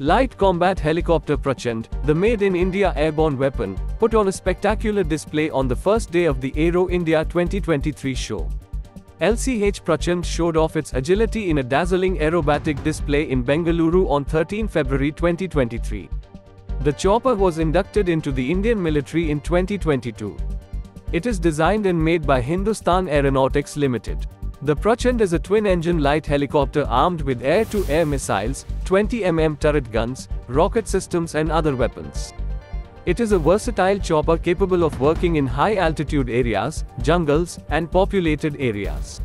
Light Combat Helicopter Prachand, the made in India airborne weapon, put on a spectacular display on the first day of the Aero India 2023 show. LCH Prachand showed off its agility in a dazzling aerobatic display in Bengaluru on 13 February 2023. The chopper was inducted into the Indian military in 2022. It is designed and made by Hindustan Aeronautics Limited. The Prachand is a twin-engine light helicopter armed with air-to-air missiles, 20 mm turret guns, rocket systems and other weapons. It is a versatile chopper capable of working in high-altitude areas, jungles, and populated areas.